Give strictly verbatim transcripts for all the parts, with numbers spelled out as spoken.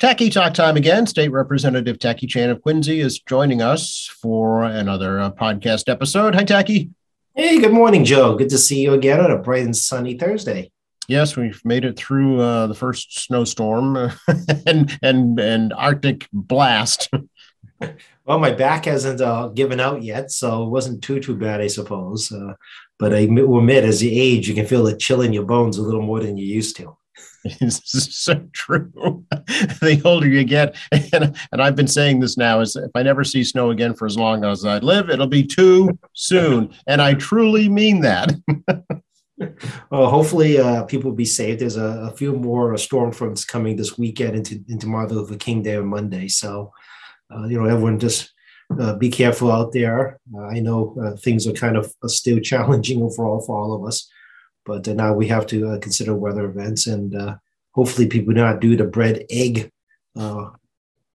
Tackey Talk time again. State Representative Tackey Chan of Quincy is joining us for another uh, podcast episode. Hi, Tackey. Hey, good morning, Joe. Good to see you again on a bright and sunny Thursday. Yes, we've made it through uh, the first snowstorm and and and Arctic blast. Well, my back hasn't uh, given out yet, so it wasn't too, too bad, I suppose. Uh, but I will admit, as you age, you can feel the chill in your bones a little more than you used to. This is so true. The older you get, and, and I've been saying this now, is if I never see snow again for as long as I live, it'll be too soon. And I truly mean that. Well, hopefully uh, people will be safe. There's a, a few more storm fronts coming this weekend into, into Martin Luther King Day on Monday. So, uh, you know, everyone just uh, be careful out there. Uh, I know uh, things are kind of still challenging overall for all of us. But now we have to uh, consider weather events, and uh, hopefully people do not do the bread egg uh,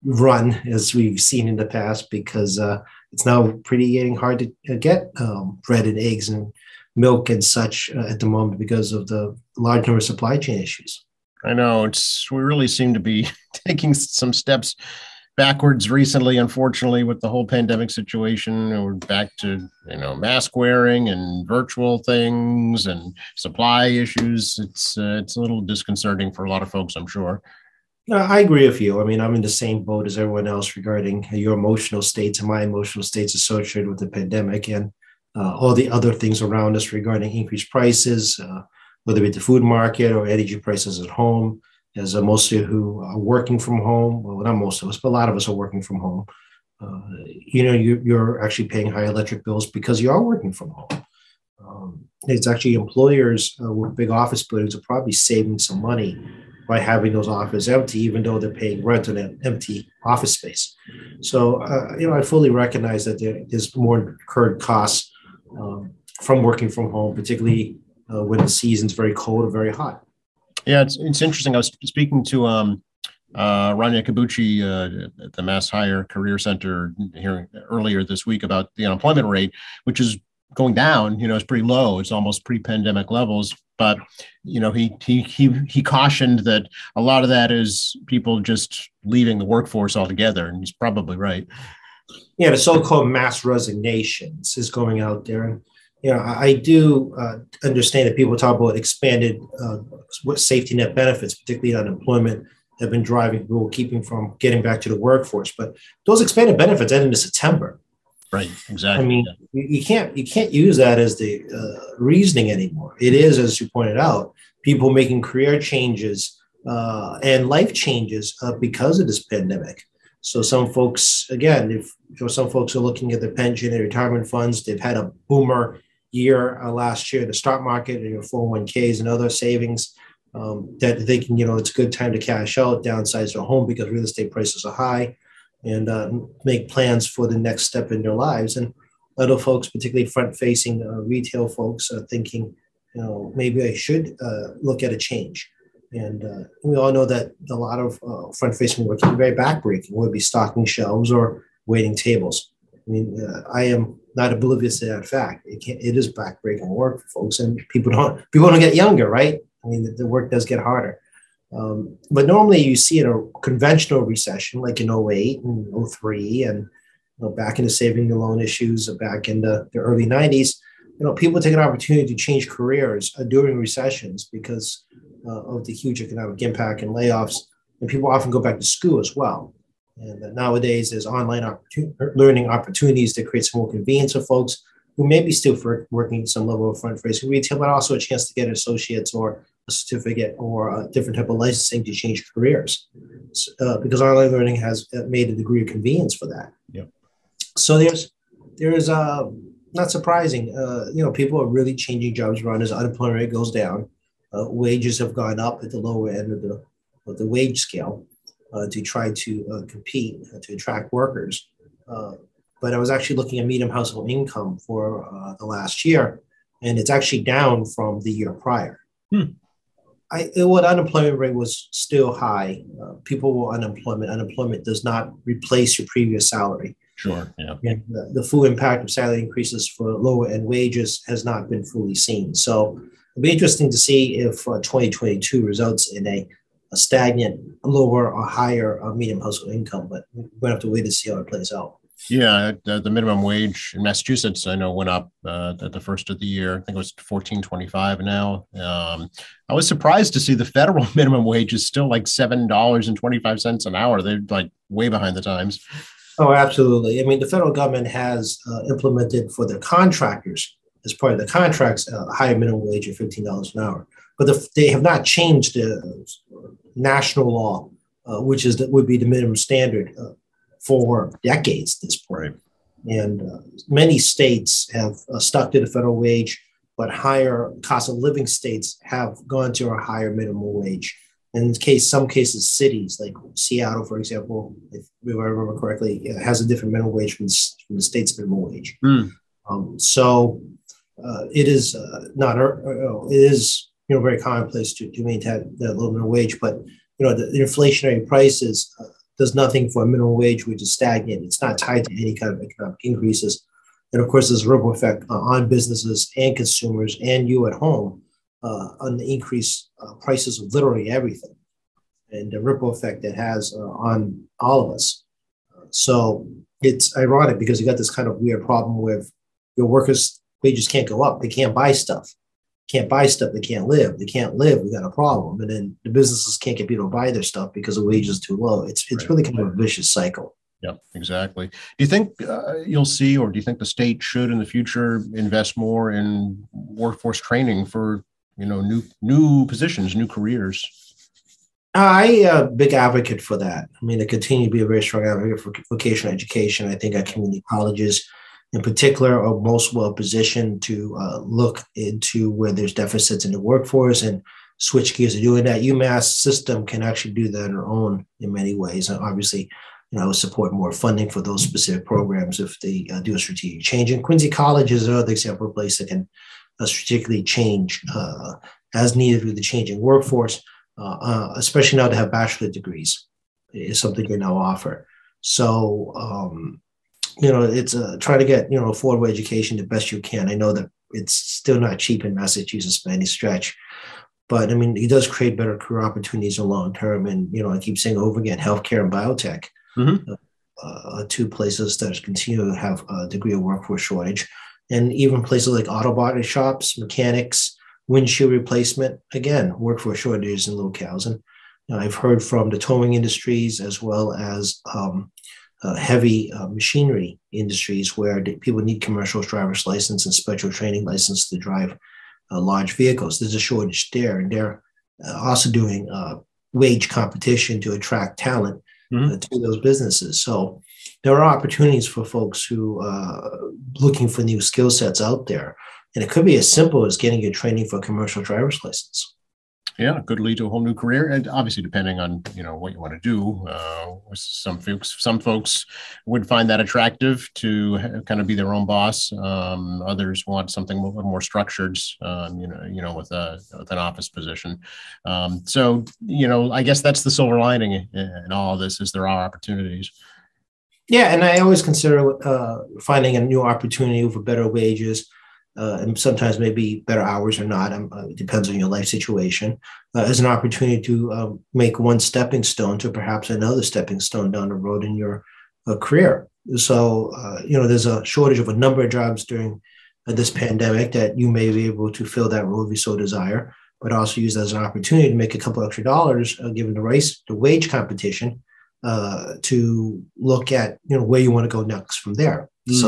run as we've seen in the past, because uh, it's now pretty getting hard to get um, bread and eggs and milk and such uh, at the moment because of the large number of supply chain issues. I know. It's we really seem to be taking some steps backwards recently, unfortunately, with the whole pandemic situation. We're back to, you know, mask wearing and virtual things and supply issues. It's uh, it's a little disconcerting for a lot of folks, I'm sure. No, I agree with you. I mean, I'm in the same boat as everyone else regarding your emotional states and my emotional states associated with the pandemic and uh, all the other things around us regarding increased prices, uh, whether it's the food market or energy prices at home. As uh, most of you who are working from home, well, not most of us, but a lot of us are working from home. Uh, you know, you, you're actually paying high electric bills because you are working from home. Um, it's actually employers uh, with big office buildings are probably saving some money by having those offices empty, even though they're paying rent on an empty office space. So, uh, you know, I fully recognize that there, there's more incurred costs um, from working from home, particularly uh, when the season's very cold or very hot. Yeah, it's it's interesting. I was speaking to um, uh, Rania Kabuchi uh, at the Mass Hire Career Center here earlier this week about the unemployment rate, which is going down. You know, it's pretty low. It's almost pre-pandemic levels. But you know, he he he he cautioned that a lot of that is people just leaving the workforce altogether, and he's probably right. Yeah, the so-called mass resignations is going out there. And you know, I do uh, understand that people talk about expanded uh, safety net benefits, particularly unemployment, have been driving people, keeping from getting back to the workforce. But those expanded benefits end in September. Right. Exactly. I mean, yeah. you can't you can't use that as the uh, reasoning anymore. It is, as you pointed out, people making career changes uh, and life changes uh, because of this pandemic. So some folks, again, if you know, some folks are looking at their pension and retirement funds, they've had a boomer year uh, last year, the stock market and your four oh one k's and other savings um, that they can, you know, it's a good time to cash out, downsize their home because real estate prices are high, and uh, make plans for the next step in their lives. And other folks, particularly front-facing uh, retail folks, are thinking, you know, maybe I should uh, look at a change. And uh, we all know that a lot of uh, front-facing work can be very backbreaking, whether it be stocking shelves or waiting tables. I mean, uh, I am not oblivious to that fact. It can, it is backbreaking work for folks, and people don't people don't get younger, right? I mean, the, the work does get harder. Um, but normally, you see in a conventional recession, like in oh eight and oh three, and you know, back into saving the loan issues, back in the, the early nineties, you know, people take an opportunity to change careers during recessions because uh, of the huge economic impact and layoffs, and people often go back to school as well. And nowadays, there's online opportun- learning opportunities that create some more convenience for folks who may be still for working some level of front-facing retail, but also a chance to get an associate's or a certificate or a different type of licensing to change careers, uh, because online learning has made a degree of convenience for that. Yep. So there's there's uh, not surprising. Uh, you know, people are really changing jobs around as unemployment rate goes down. Uh, wages have gone up at the lower end of the of the wage scale. Uh, to try to uh, compete, uh, to attract workers. Uh, but I was actually looking at median household income for uh, the last year, and it's actually down from the year prior. Hmm. I, it, what unemployment rate was still high. Uh, people were unemployment. Unemployment does not replace your previous salary. Sure, yeah. And the, the full impact of salary increases for lower end wages has not been fully seen. So it'll be interesting to see if uh, twenty twenty-two results in a a stagnant, lower or higher or medium household income, but we're going to have to wait to see how it plays out. Yeah, the, the minimum wage in Massachusetts, I know, went up uh, at the first of the year. I think it was fourteen twenty-five now. Um, I was surprised to see the federal minimum wage is still like seven dollars and twenty-five cents an hour. They're like way behind the times. Oh, absolutely. I mean, the federal government has uh, implemented for their contractors, as part of the contracts, a uh, higher minimum wage of fifteen dollars an hour. But the, they have not changed the national law, uh, which is that would be the minimum standard uh, for decades at this point. And uh, many states have uh, stuck to the federal wage, but higher cost of living states have gone to a higher minimum wage. And in case, some cases, cities like Seattle, for example, if I remember correctly, has a different minimum wage from the, from the state's minimum wage. Mm. Um, so uh, it is uh, not, uh, it is, you know, very commonplace to, to maintain that low minimum wage, but, you know, the, the inflationary prices uh, does nothing for a minimum wage, which is stagnant. It's not tied to any kind of economic increases. And of course, there's a ripple effect uh, on businesses and consumers and you at home uh, on the increased uh, prices of literally everything and the ripple effect that has uh, on all of us. Uh, so it's ironic because you got this kind of weird problem with your workers' wages can't go up. They can't buy stuff. Can't buy stuff. They can't live. They can't live. We got a problem. And then the businesses can't get people to buy their stuff because the wage is too low. It's it's right. really kind of a vicious cycle. Yeah, exactly. Do you think uh, you'll see, or do you think the state should in the future invest more in workforce training for, you know, new new positions, new careers? I'm a big advocate for that. I mean, I continue to be a very strong advocate for vocational education. I think our community colleges in particular are most well positioned to uh, look into where there's deficits in the workforce and switch gears to doing that. UMass system can actually do that on their own in many ways. And obviously, you know, I would support more funding for those specific programs if they uh, do a strategic change. And Quincy College is another example of a place that can uh, strategically change uh, as needed with the changing workforce, uh, uh, especially now to have bachelor degrees is something they now offer. So, um, you know, it's uh, try to get, you know, affordable education the best you can. I know that it's still not cheap in Massachusetts by any stretch, but I mean, it does create better career opportunities in the long term. And, you know, I keep saying over again, healthcare and biotech mm-hmm. uh, are two places that continue to have a degree of workforce shortage. And even places like auto body shops, mechanics, windshield replacement, again, workforce shortages in locales. And you know, I've heard from the towing industries as well as, um, Uh, heavy uh, machinery industries where people need commercial driver's license and special training license to drive uh, large vehicles. There's a shortage there, and they're uh, also doing uh, wage competition to attract talent mm-hmm. uh, to those businesses. So there are opportunities for folks who are uh, looking for new skill sets out there. And it could be as simple as getting your training for a commercial driver's license. Yeah, it could lead to a whole new career, and obviously, depending on you know what you want to do, uh, some folks some folks would find that attractive to kind of be their own boss. Um, others want something more, more structured, um, you know, you know, with a with an office position. Um, so, you know, I guess that's the silver lining in, in all of this is there are opportunities. Yeah, and I always consider uh, finding a new opportunity for better wages. Uh, and sometimes maybe better hours or not, um, uh, it depends on your life situation, uh, as an opportunity to uh, make one stepping stone to perhaps another stepping stone down the road in your uh, career. So, uh, you know, there's a shortage of a number of jobs during uh, this pandemic that you may be able to fill that role if you so desire, but also use that as an opportunity to make a couple extra dollars uh, given the race, the wage competition, uh, to look at, you know, where you want to go next from there. Mm. So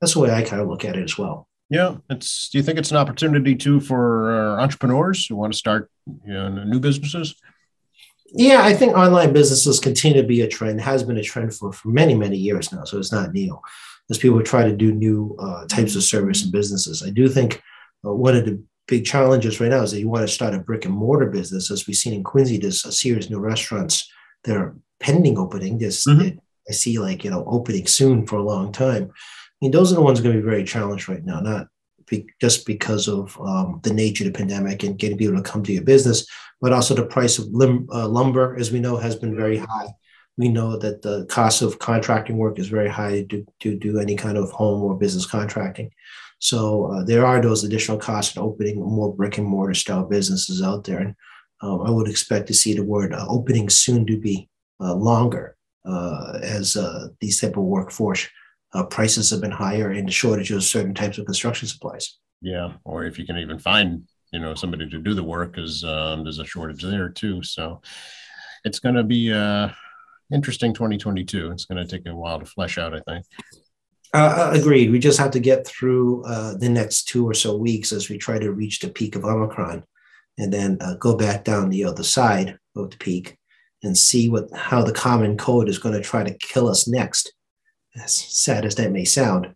that's the way I kind of look at it as well. Yeah, it's. Do you think it's an opportunity too for uh, entrepreneurs who want to start you know, new businesses? Yeah, I think online businesses continue to be a trend. Has been a trend for, for many many years now, so it's not new. As people try to do new uh, types of service and businesses, I do think uh, one of the big challenges right now is that you want to start a brick and mortar business. As we've seen in Quincy, there's a series of new restaurants that are pending opening. This mm-hmm. I see like you know opening soon for a long time. I mean, those are the ones going to be very challenged right now, not be, just because of um, the nature of the pandemic and getting people to come to your business, but also the price of lim- uh, lumber, as we know, has been very high. We know that the cost of contracting work is very high to, to do any kind of home or business contracting. So uh, there are those additional costs in opening more brick and mortar style businesses out there. And uh, I would expect to see the word uh, opening soon to be uh, longer uh, as uh, these type of workforce uh, prices have been higher and the shortage of certain types of construction supplies. Yeah, or if you can even find, you know, somebody to do the work, is um, there's a shortage there too. So it's going to be uh, interesting twenty twenty-two. It's going to take a while to flesh out, I think. Uh, agreed. We just have to get through uh, the next two or so weeks as we try to reach the peak of Omicron, and then uh, go back down the other side of the peak and see what how the common cold is going to try to kill us next. As sad as that may sound,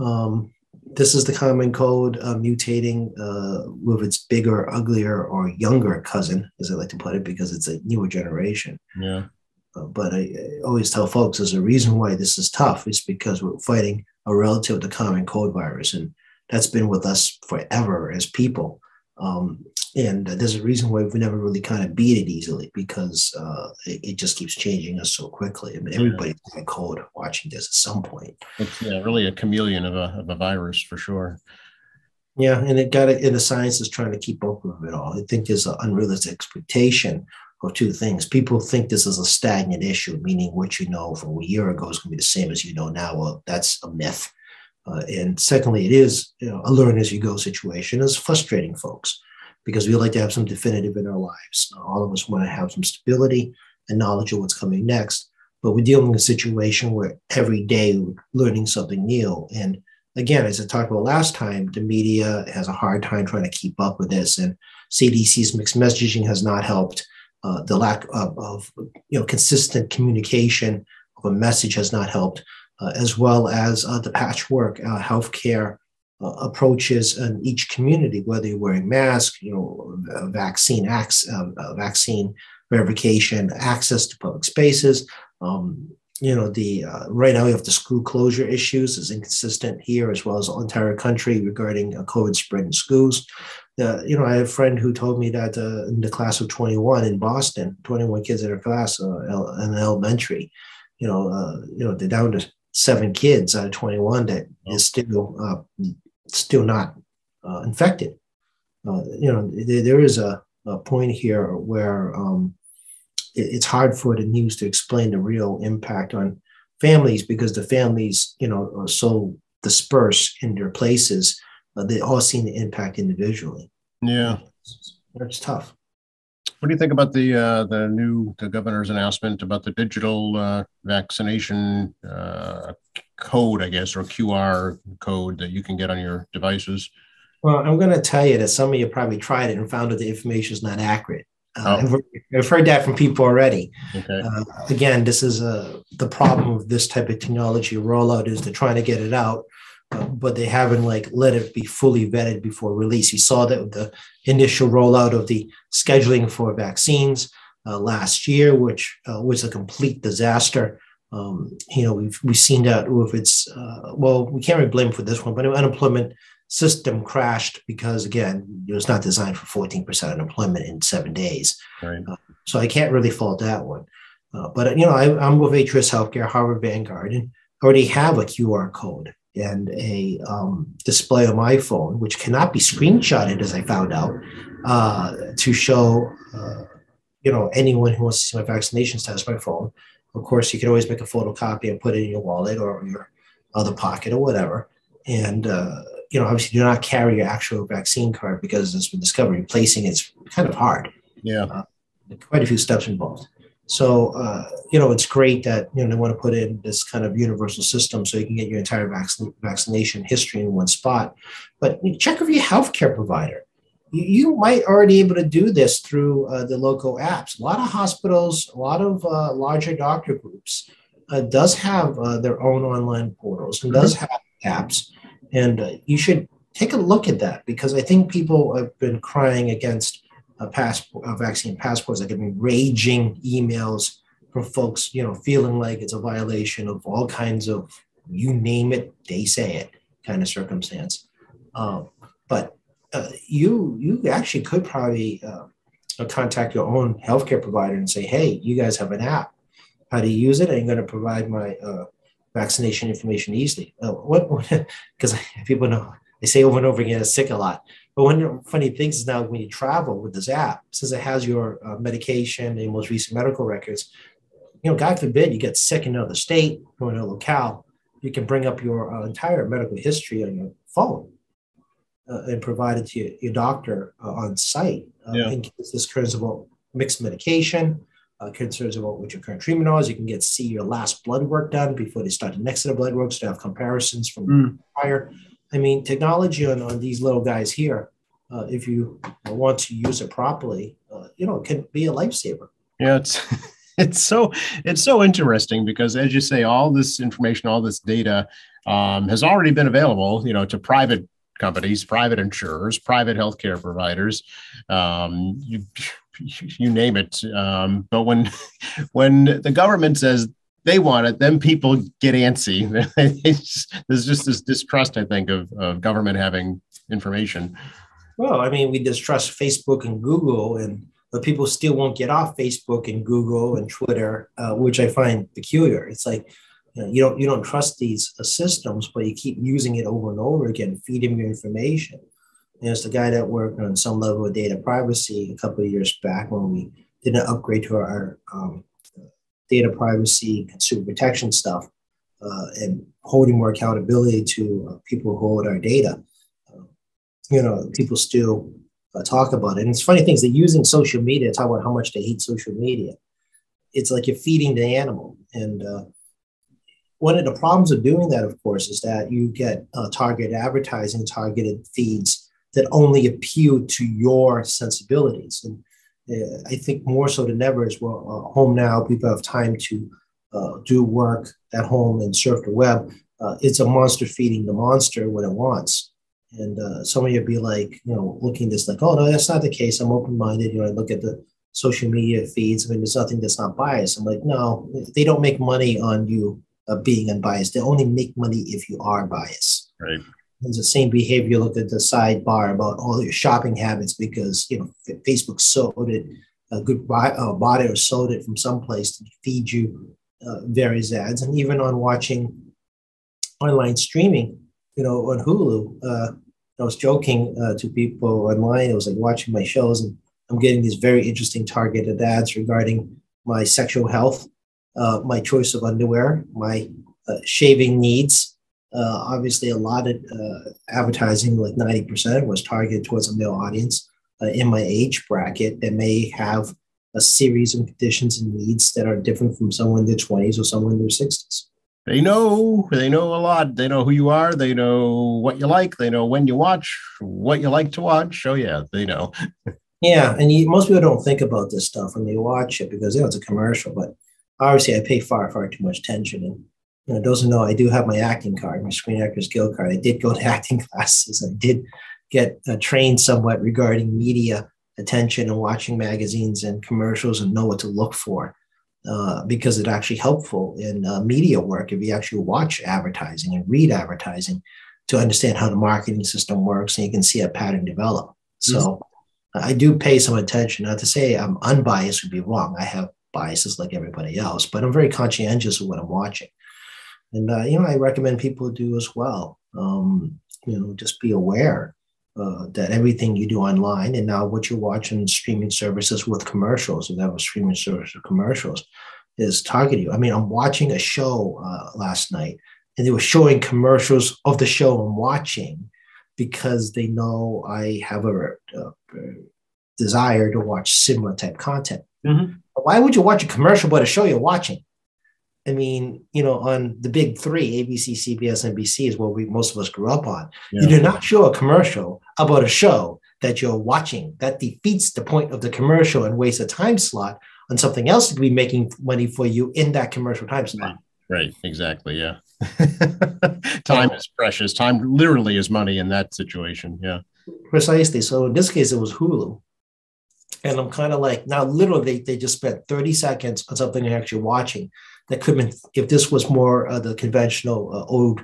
um, this is the common cold uh, mutating uh, with its bigger, uglier, or younger cousin, as I like to put it, because it's a newer generation. Yeah. Uh, but I, I always tell folks there's a reason why this is tough is because we're fighting a relative to common cold virus. And that's been with us forever as people. Um, and there's a reason why we've never really kind of beat it easily, because uh, it, it just keeps changing us so quickly. I mean, everybody's got a cold watching this at some point. It's yeah, really a chameleon of a, of a virus for sure. Yeah. And it got it. And the science is trying to keep up with it all. I think there's an unrealistic expectation or two things. People think this is a stagnant issue, meaning what you know from a year ago is going to be the same as you know now. Well, that's a myth. Uh, and secondly, it is you know, a learn-as-you-go situation. It's frustrating, folks, because we like to have some definitive in our lives. All of us want to have some stability and knowledge of what's coming next. But we're dealing with a situation where every day we're learning something new. And again, as I talked about last time, the media has a hard time trying to keep up with this. And C D C's mixed messaging has not helped. Uh, the lack of, of you know, consistent communication of a message has not helped, uh, as well as uh, the patchwork uh, healthcare uh, approaches in each community, whether you're wearing masks, you know, vaccine ac- uh, vaccine verification, access to public spaces. Um, you know, the uh, right now we have the school closure issues is inconsistent here, as well as the entire country regarding uh, COVID spread in schools. Uh, you know, I have a friend who told me that uh, in the class of twenty-one in Boston, twenty-one kids in her class uh, in elementary, you know, uh, you know, they're down to seven kids out of twenty-one that is still uh, still not uh, infected. Uh, you know, th- there is a, a point here where um, it, it's hard for the news to explain the real impact on families because the families, you know, are so dispersed in their places. Uh, they all seen the impact individually. Yeah, it's tough. What do you think about the uh, the new the governor's announcement about the digital uh, vaccination uh, code, I guess, or Q R code that you can get on your devices? Well, I'm going to tell you that some of you probably tried it and found that the information is not accurate. Uh, oh. I've heard that from people already. Okay. Uh, again, this is a, the problem with this type of technology rollout is they're trying to get it out. Uh, but they haven't like let it be fully vetted before release. You saw that with the initial rollout of the scheduling for vaccines uh, last year, which uh, was a complete disaster. Um, you know, we've we've seen that with its uh, well, we can't really blame for this one, but the unemployment system crashed because again, it was not designed for fourteen percent unemployment in seven days. Right. Uh, so I can't really fault that one. Uh, but you know, I, I'm with Atrius Healthcare, Harvard Vanguard, and already have a Q R code and a um, display on my phone, which cannot be screenshotted, as I found out, uh, to show, uh, you know, anyone who wants to see my vaccination status on my phone. Of course, you can always make a photocopy and put it in your wallet or your other pocket or whatever. And, uh, you know, obviously do not carry your actual vaccine card because it's been discovered. Replacing it's kind of hard. Yeah. Uh, quite a few steps involved. So, uh, you know, it's great that, you know, they want to put in this kind of universal system so you can get your entire vac- vaccination history in one spot. But check with your healthcare provider. You, you might already be able to do this through uh, the local apps. A lot of hospitals, a lot of uh, larger doctor groups uh, does have uh, their own online portals and does have apps. And uh, you should take a look at that because I think people have been crying against Uh, passport, uh, vaccine passports. There could be raging emails from folks, you know, feeling like it's a violation of all kinds of you name it, they say it kind of circumstance. Um, but uh, you you actually could probably uh, contact your own healthcare provider and say, hey, you guys have an app. How do you use it? I'm going to provide my uh, vaccination information easily. Uh, what? Because people know They say over and over again, it's sick a lot. But one of the funny things is now when you travel with this app, since it has your uh, medication and most recent medical records, you know, God forbid you get sick in another state or in a locale, you can bring up your uh, entire medical history on your phone uh, and provide it to your, your doctor uh, on site. Uh, yeah. In case this occurs about mixed medication, Uh, concerns about what your current treatment is. You can get see your last blood work done before they start the next set of blood works to have comparisons from mm. prior. I mean, technology on, on these little guys here, uh, if you want to use it properly, uh, you know, it can be a lifesaver. Yeah, it's it's so it's so interesting because, as you say, all this information, all this data um, has already been available, you know, to private companies, private insurers, private healthcare providers. Um, you. You name it. Um, but when when the government says they want it, then people get antsy. Just, there's just this distrust, I think, of, of government having information. Well, I mean, we distrust Facebook and Google, and but people still won't get off Facebook and Google and Twitter, uh, which I find peculiar. It's like, you know, you don't you don't trust these uh, systems, but you keep using it over and over again, feeding your information. You know, it's the guy that worked on some level of data privacy a couple of years back when we did an upgrade to our um, data privacy consumer protection stuff uh, and holding more accountability to uh, people who hold our data. Uh, you know, people still uh, talk about it. And it's funny things, they're using social media to talk about how much they hate social media. It's like you're feeding the animal. And uh, one of the problems of doing that, of course, is that you get uh, targeted advertising, targeted feeds that only appeal to your sensibilities. And uh, I think more so than ever is we're uh, home now, people have time to uh, do work at home and surf the web. Uh, it's a monster feeding the monster what it wants. And uh, somebody would be like, you know, looking at this like, oh no, that's not the case. I'm open-minded. You know, I look at the social media feeds. I mean, there's nothing that's not biased. I'm like, no, they don't make money on you uh, being unbiased. They only make money if you are biased. Right. It's the same behavior. Look at the sidebar about all your shopping habits because, you know, Facebook sold it, a good body or sold it from someplace to feed you uh, various ads. And even on watching online streaming, you know, on Hulu, uh, I was joking uh, to people online. It was like watching my shows and I'm getting these very interesting targeted ads regarding my sexual health, uh, my choice of underwear, my uh, shaving needs. Uh, obviously, a lot of uh, advertising, like ninety percent, was targeted towards a male audience uh, in my age bracket that may have a series of conditions and needs that are different from someone in their twenties or someone in their sixties. They know. They know a lot. They know who you are. They know what you like. They know when you watch, what you like to watch. Oh, yeah, they know. Yeah, and you, most people don't think about this stuff when they watch it because, you know, it's a commercial. But obviously, I pay far, far too much attention and you know, doesn't know I do have my acting card, my Screen Actors Guild card. I did go to acting classes. I did get uh, trained somewhat regarding media attention and watching magazines and commercials and know what to look for uh, because it's actually helpful in uh, media work if you actually watch advertising and read advertising to understand how the marketing system works and you can see a pattern develop. So mm-hmm. I do pay some attention. Not to say I'm unbiased would be wrong. I have biases like everybody else, but I'm very conscientious of what I'm watching. And, uh, you know, I recommend people do as well, um, you know, just be aware uh, that everything you do online and now what you're watching streaming services with commercials, if that was streaming service or commercials, is targeting you. I mean, I'm watching a show uh, last night and they were showing commercials of the show I'm watching because they know I have a, a, a desire to watch similar type content. Mm-hmm. Why would you watch a commercial about a show you're watching? I mean, you know, on the big three, A B C, C B S, N B C is what we most of us grew up on. Yeah. You do not show a commercial about a show that you're watching. That defeats the point of the commercial and wastes a time slot on something else that could be making money for you in that commercial time slot. Right, right. Exactly, yeah. Time yeah. is precious. Time literally is money in that situation, yeah. Precisely. So in this case, it was Hulu. And I'm kind of like, now literally, they, they just spent thirty seconds on something they're actually watching. That could have been, if this was more uh, the conventional uh, old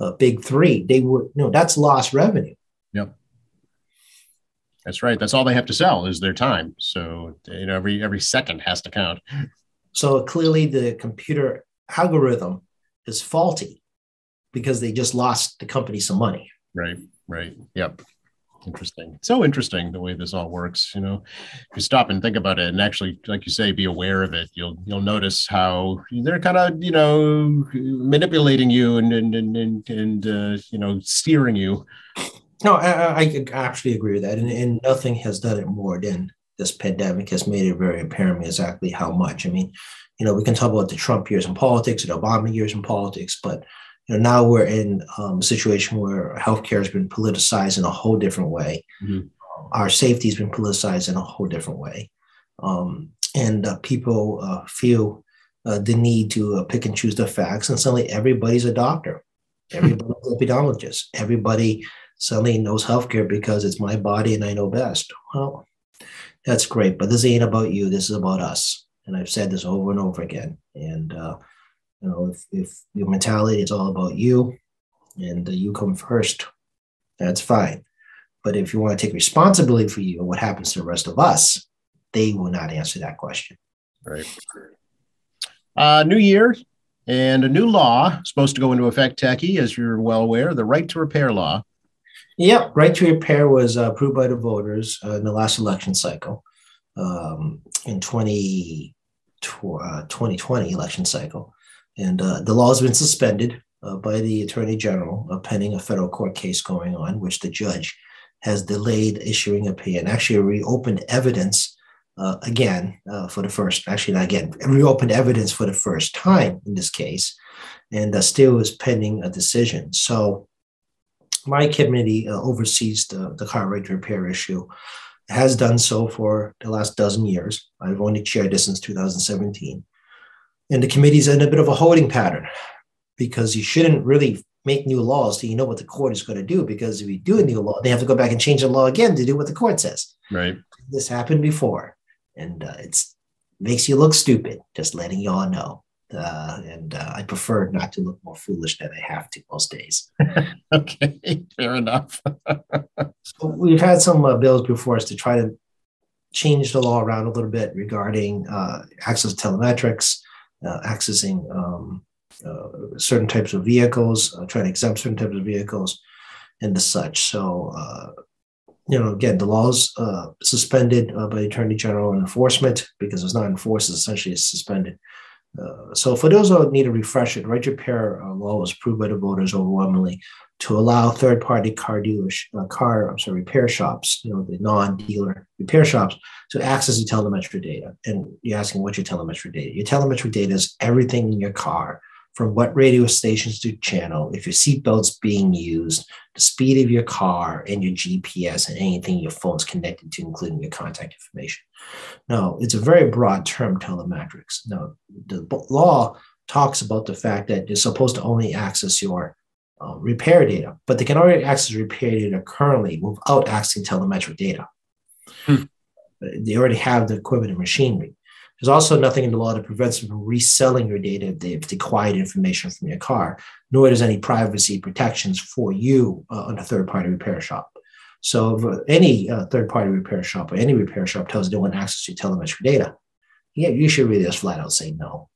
uh, big three, they would, you know, that's lost revenue. Yep. That's right. That's all they have to sell is their time. So, you know, every, every second has to count. So clearly the computer algorithm is faulty because they just lost the company some money. Right. right? Yep. Interesting. So interesting the way this all works. You know, if you stop and think about it, and actually, like you say, be aware of it, you'll you'll notice how they're kind of, you know, manipulating you and and and and, and uh, you know, steering you. No, I, I, I actually agree with that, and, and nothing has done it more than this pandemic has made it very apparent exactly how much. I mean, you know, we can talk about the Trump years in politics and Obama years in politics, but you know, now we're in um, a situation where healthcare has been politicized in a whole different way. Mm-hmm. Our safety has been politicized in a whole different way. Um, and uh, people uh, feel uh, the need to uh, pick and choose their facts. And suddenly everybody's a doctor. Everybody's an epidemiologist. Everybody suddenly knows healthcare because it's my body and I know best. Well, that's great. But this ain't about you. This is about us. And I've said this over and over again. And, uh, you know, if, if your mentality is all about you and uh, you come first, that's fine. But if you want to take responsibility for you and what happens to the rest of us, they will not answer that question. Right. Uh, new year and a new law supposed to go into effect, Tackey, as you're well aware, the right to repair law. Yeah, right to repair was uh, approved by the voters uh, in the last election cycle, um, in twenty, uh, twenty twenty election cycle. And uh, the law has been suspended uh, by the Attorney General uh, pending a federal court case going on, which the judge has delayed issuing a plea and actually reopened evidence uh, again uh, for the first, actually not again, reopened evidence for the first time in this case, and uh, still is pending a decision. So my committee uh, oversees the, the car right to repair issue, has done so for the last dozen years. I've only chaired this since two thousand seventeen. And the committee's in a bit of a holding pattern because you shouldn't really make new laws so you know what the court is going to do, because if you do a new law, they have to go back and change the law again to do what the court says. Right. This happened before, and uh, it's makes you look stupid, just letting y'all know. Uh, and uh, I prefer not to look more foolish than I have to most days. Okay, fair enough. So we've had some uh, bills before us to try to change the law around a little bit regarding uh, access to telemetrics, uh, accessing um, uh, certain types of vehicles, uh, trying to exempt certain types of vehicles and the such. So, uh, you know, again, the law's uh, suspended uh, by the Attorney General and enforcement, because it's not enforced, it's essentially suspended. Uh, so for those who need a refresher, the right to repair uh, law was approved by the voters overwhelmingly to allow third-party car dealers, uh, car I'm sorry, repair shops, you know, the non-dealer repair shops, to access the telemetry data. And you're asking, what's your telemetry data? Your telemetry data is everything in your car, from what radio stations to channel, if your seatbelt's being used, the speed of your car, and your G P S, and anything your phone's connected to, including your contact information. Now, it's a very broad term, telemetrics. Now, the law talks about the fact that you're supposed to only access your uh, repair data, but they can already access repair data currently without accessing telemetric data. Hmm. They already have the equipment and machinery. There's also nothing in the law that prevents them from reselling your data if they've acquired information from your car, nor does any privacy protections for you uh, on a third-party repair shop. So if any uh, third-party repair shop or any repair shop tells you they want access to telemetry data, yeah, you should really just flat out say no,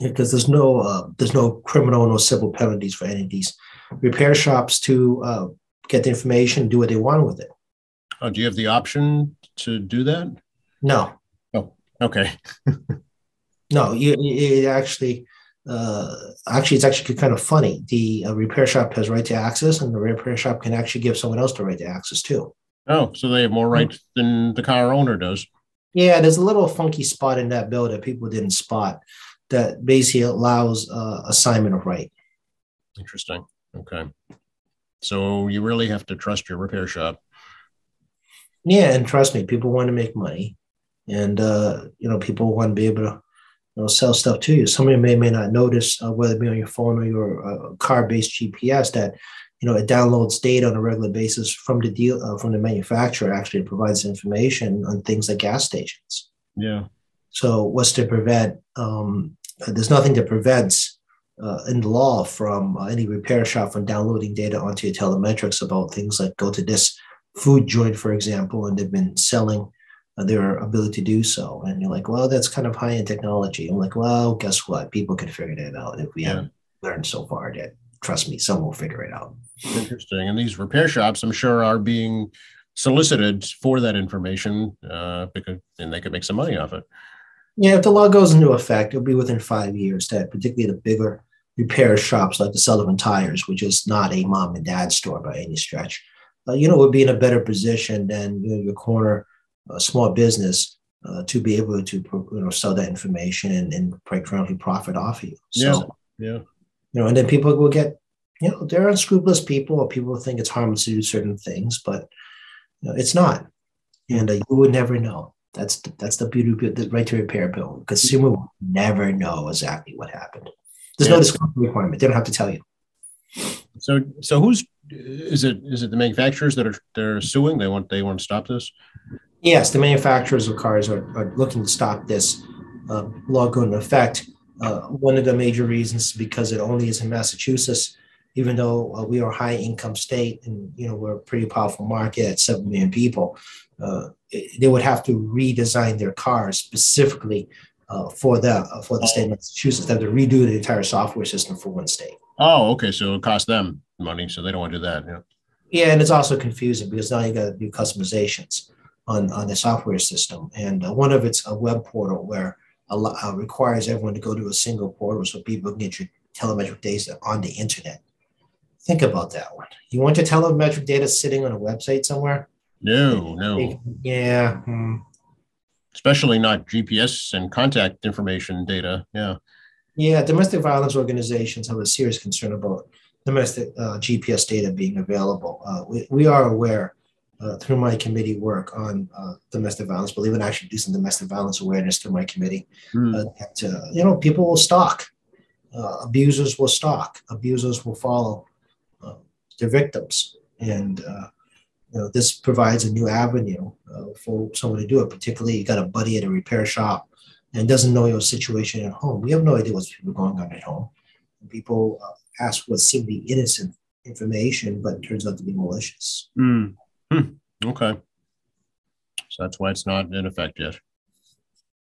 because there's no uh, there's no criminal, no civil penalties for any of these repair shops to uh, get the information, do what they want with it. Oh, do you have the option to do that? No. Okay. No, you, it actually, uh, actually, it's actually kind of funny. The uh, repair shop has right to access, and the repair shop can actually give someone else the right to access too. Oh, so they have more rights mm-hmm. than the car owner does. Yeah, there's a little funky spot in that bill that people didn't spot that basically allows uh, assignment of right. Interesting. Okay. So you really have to trust your repair shop. Yeah, and trust me, people want to make money. And, uh, you know, people want to be able to, you know, sell stuff to you. Some of you may, may not notice, uh, whether it be on your phone or your uh, car-based G P S, that, you know, it downloads data on a regular basis from the deal, uh, from the manufacturer, actually provides information on things like gas stations. Yeah. So what's to prevent, um, there's nothing that prevents uh, in the law from uh, any repair shop from downloading data onto your telemetrics about things like, go to this food joint, for example, and they've been selling their ability to do so. And you're like, well, that's kind of high-end technology. I'm like, well, guess what? People can figure that out if we yeah. haven't learned so far yet. trust me, someone will figure it out. Interesting. And these repair shops, I'm sure, are being solicited for that information, uh, because then they could make some money off it. Yeah, if the law goes into effect, it'll be within five years that particularly the bigger repair shops like the Sullivan Tires, which is not a mom and dad store by any stretch, uh, you know, would be in a better position than, you know, your corner uh, small business uh, to be able to, you know, sell that information and, and quite frankly profit off of you. So, yeah, yeah. You know, and then people will get, you know, there are unscrupulous people, or people think it's harmless to do certain things, but you know, it's not, and uh, you would never know. That's the, that's the beauty of the right to repair bill. Consumer will never know exactly what happened. There's yeah. no disclosure requirement. They don't have to tell you. So, so who's is it? Is it the manufacturers that are they're suing? They want they want to stop this. Yes, the manufacturers of cars are, are looking to stop this uh, law going into effect. Uh, one of the major reasons is because it only is in Massachusetts, even though uh, we are a high income state and you know we're a pretty powerful market at seven million people. Uh, they would have to redesign their cars specifically uh, for the uh, for the state of Massachusetts. They have to redo the entire software system for one state. Oh, okay. So it costs them money, so they don't want to do that. Yeah. Yeah, and it's also confusing because now you got to do customizations on on the software system, and uh, one of it's a web portal where a lot, uh, requires everyone to go to a single portal so people can get your telemetric data on the internet. Think about that one. You want your telemetric data sitting on a website somewhere? No, no. Yeah. Hmm. Especially not G P S and contact information data. Yeah. Yeah. Domestic violence organizations have a serious concern about domestic uh, G P S data being available. Uh, we, we are aware uh, through my committee work on uh, domestic violence, believe it, actually do some domestic violence awareness through my committee. Hmm. Uh, that, uh, you know, people will stalk. Uh, abusers will stalk. Abusers will follow uh, their victims. And, uh, you know, this provides a new avenue uh, for someone to do it, particularly you got a buddy at a repair shop and doesn't know your situation at home. We have no idea what's going on at home. People uh, ask what seemed to be innocent information, but it turns out to be malicious. Mm. Hmm. Okay. So that's why it's not in effect yet.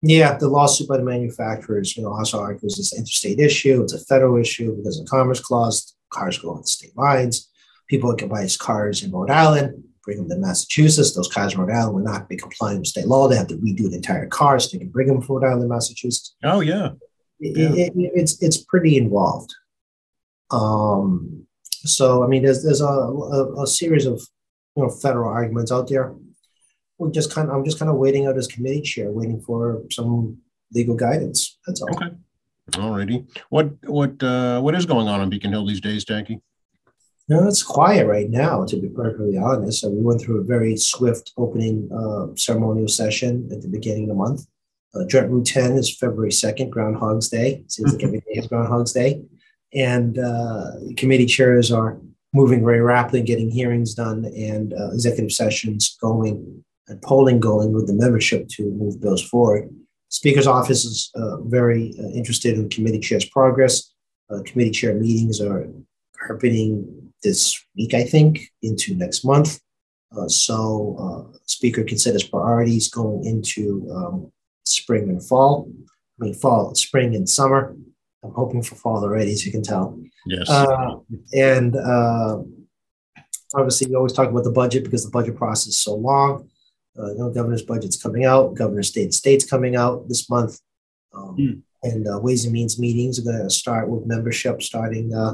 Yeah, the lawsuit by the manufacturers, you know, also argues it's an interstate issue. It's a federal issue because of the Commerce Clause. Cars go on the state lines. People can buy his cars in Rhode Island, bring them to Massachusetts. Those cars in Rhode Island will not be compliant with state law. They have to redo the entire car so they can bring them from Rhode Island, Massachusetts. Oh, yeah. It, yeah. It, it, it's it's pretty involved. Um, so, I mean, there's there's a, a, a series of you know federal arguments out there. We're just kind of, I'm just kind of waiting out as committee chair, waiting for some legal guidance. That's all. Okay. All righty. What, what, uh, what is going on on Beacon Hill these days, Tackey? No, it's quiet right now, to be perfectly honest. So we went through a very swift opening uh, ceremonial session at the beginning of the month. Uh, Joint Route ten is February second, Groundhog's Day. It seems like every day is Groundhog's Day. And uh, committee chairs are moving very rapidly, getting hearings done and uh, executive sessions going and polling going with the membership to move bills forward. Speaker's office is uh, very uh, interested in committee chair's progress. Uh, committee chair meetings are happening this week, I think, into next month. Uh, so uh, speaker can set his priorities going into um, spring and fall. I mean, fall, spring and summer. I'm hoping for fall already, as you can tell. Yes. Uh, and uh, obviously, we always talk about the budget because the budget process is so long. Uh, you know, governor's budget's coming out. Governor's state and state's coming out this month. Um, mm. And uh, Ways and Means meetings are going to start with membership starting uh,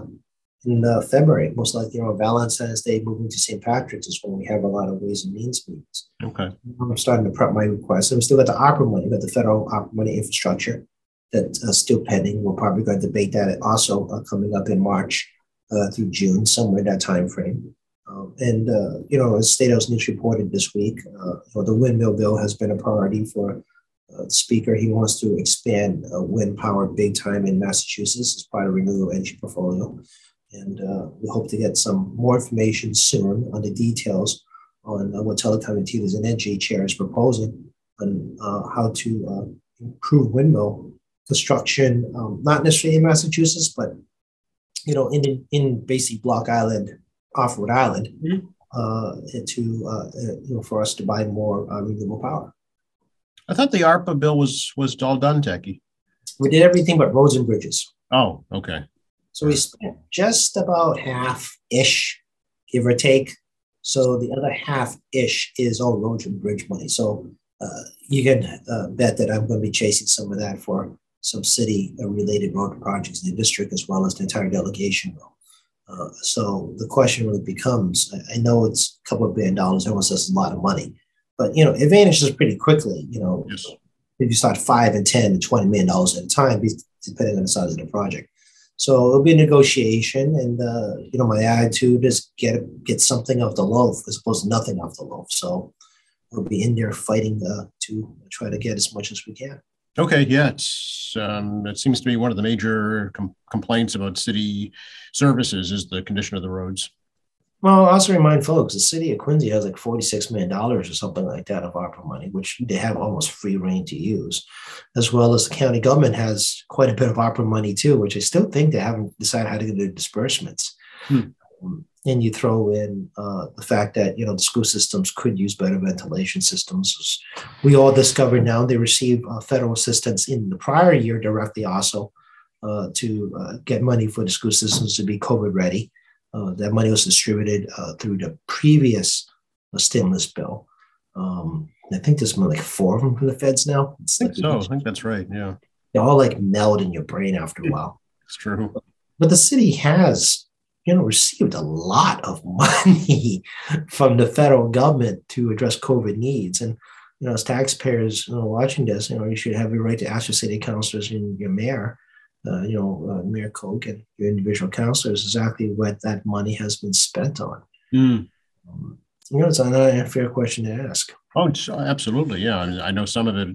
in uh, February, most likely on Valentine's Day, moving to Saint Patrick's is when we have a lot of Ways and Means meetings. Okay. I'm starting to prep my request. I'm still got the opera money, got the federal opera money infrastructure that's uh, still pending. We're probably going to debate that also uh, coming up in March uh, through June, somewhere in that time frame. Um, and, uh, you know, as State House News reported this week, uh, you know, the windmill bill has been a priority for uh, the speaker. He wants to expand uh, wind power big time in Massachusetts as part of renewable energy portfolio. And uh, we hope to get some more information soon on the details on uh, what Telecom and Utilities and Energy Chair is proposing on uh, how to uh, improve windmill construction, um, not necessarily in Massachusetts, but you know, in in basically Block Island, off Rhode Island, mm-hmm. uh, to uh, you know, for us to buy more uh, renewable power. I thought the ARPA bill was was all done, Tackey. We did everything but roads and bridges. Oh, okay. So we spent just about half-ish, give or take. So the other half-ish is all roads and bridge money. So uh, you can uh, bet that I'm going to be chasing some of that for some city-related road projects in the district, as well as the entire delegation will. Uh, so the question really becomes, I, I know it's a couple of billion dollars, everyone says it's a lot of money, but, you know, it vanishes pretty quickly. You know, yes. If you start five and ten and twenty million dollars at a time, depending on the size of the project. So it'll be a negotiation. And, uh, you know, my attitude is get get something off the loaf as opposed to nothing off the loaf. So we'll be in there fighting uh, to try to get as much as we can. Okay, yeah, it's, um, it seems to be one of the major com- complaints about city services is the condition of the roads. Well, I also remind folks, the city of Quincy has like forty-six million dollars or something like that of ARPA money, which they have almost free reign to use, as well as the county government has quite a bit of ARPA money too, which I still think they haven't decided how to do disbursements. Hmm. Um, and you throw in uh, the fact that, you know, the school systems could use better ventilation systems. We all discovered now they receive uh, federal assistance in the prior year directly also uh, to uh, get money for the school systems to be COVID ready. Uh, that money was distributed uh, through the previous uh, stimulus bill. Um, I think there's more like four of them from the feds now. It's I think like so. I think that's right. Yeah. They all like meld in your brain after a while. It's true. But, but the city has, you know, received a lot of money from the federal government to address COVID needs. And, you know, as taxpayers, you know, watching this, you know, you should have your right to ask your city councilors and your mayor, uh, you know, uh, Mayor Koch and your individual councilors exactly what that money has been spent on. Mm. Um, you know, it's not an unfair question to ask. Oh, it's, absolutely. Yeah. I know some of it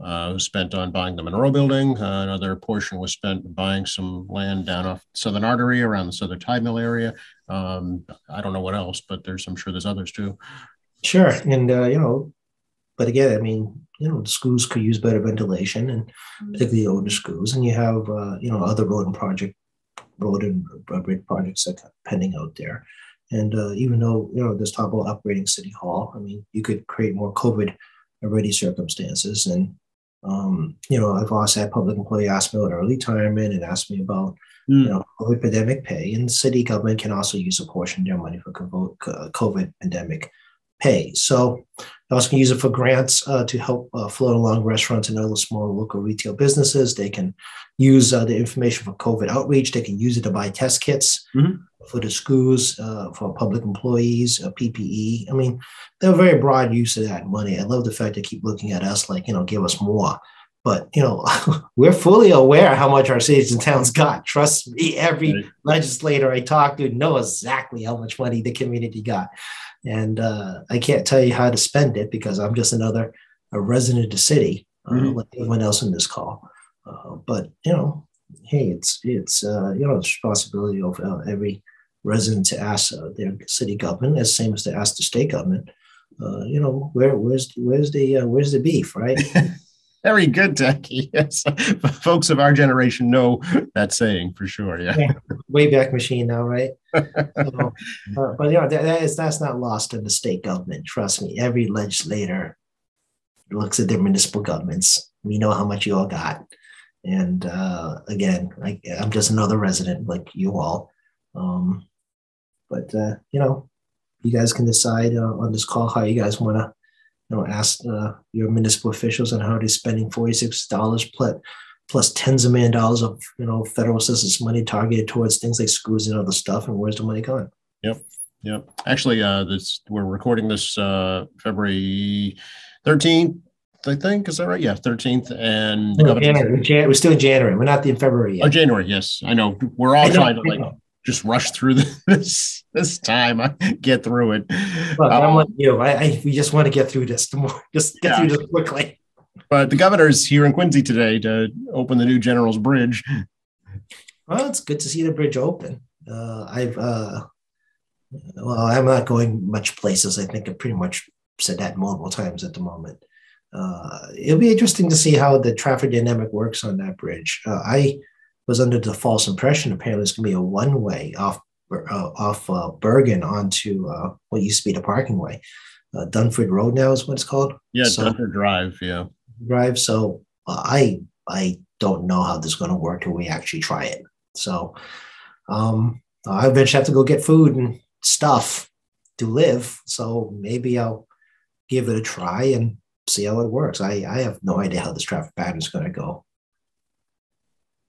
uh, was spent on buying the Monroe building. Uh, another portion was spent buying some land down off Southern Artery around the Southern Tide Mill area. Um, I don't know what else, but there's, I'm sure there's others too. Sure. And, uh, you know, but again, I mean, you know, the schools could use better ventilation, and particularly the older schools. And you have, uh, you know, other road and project, road and bridge projects that are pending out there. And uh, even though, you know, this talk about operating City Hall, I mean, you could create more COVID-ready circumstances. And, um, you know, I've also had public employee ask me about early retirement and asked me about, mm. you know, COVID pandemic pay. And the city government can also use a portion of their money for COVID pandemic pay. So they also can use it for grants uh, to help uh, float along restaurants and other small local retail businesses. They can use uh, the information for COVID outreach. They can use it to buy test kits mm-hmm. for the schools, uh, for public employees, uh, P P E. I mean, they're very broad use of that money. I love the fact they keep looking at us like, you know, give us more. But, you know, we're fully aware how much our cities and towns got. Trust me, every right. legislator I talk to knows exactly how much money the community got. And uh, I can't tell you how to spend it because I'm just another a resident of the city, uh, mm-hmm. like everyone else in this call. Uh, but, you know, hey, it's, it's uh, you know, it's responsibility of uh, every resident to ask uh, their city government, as same as to ask the state government, uh, you know, where where's, where's, the, uh, where's the beef, right? Very good, Tackey. Yes. Folks of our generation know that saying for sure. Yeah. yeah. Wayback Machine now, right? so, uh, but you know, that, that is, that's not lost in the state government. Trust me. Every legislator looks at their municipal governments. We know how much you all got. And uh, again, I, I'm just another resident like you all. Um, but, uh, you know, you guys can decide uh, on this call how you guys want to You know, ask uh, your municipal officials on how they're spending forty-six dollars plus, plus tens of million dollars of, you know, federal assistance money targeted towards things like schools and other stuff. And where's the money going? Yep. Yep. Actually, uh, this we're recording this uh, February thirteenth, I think. Is that right? Yeah, thirteenth. And the governor. January. Jan- we're still in January. We're not in February yet. Oh, January. Yes. I know. We're all know, trying to like just rush through this this time. I get through it. Look, um, I'm like you. I, I we just want to get through this tomorrow. Just get yeah. through this quickly. But the governor's here in Quincy today to open the new General's Bridge. Well, it's good to see the bridge open. Uh, I've uh, well, I'm not going much places. I think I pretty much said that multiple times at the moment. Uh, it'll be interesting to see how the traffic dynamic works on that bridge. Uh, I. was under the false impression apparently it's going to be a one-way off uh, off uh, Bergen onto uh, what used to be the parking way. Uh, Dunford Road now is what it's called. Yeah, so, Dunford Drive, yeah. Drive, so uh, I I don't know how this is going to work till we actually try it. So Um, I eventually have to go get food and stuff to live. So maybe I'll give it a try and see how it works. I, I have no idea how this traffic pattern is going to go.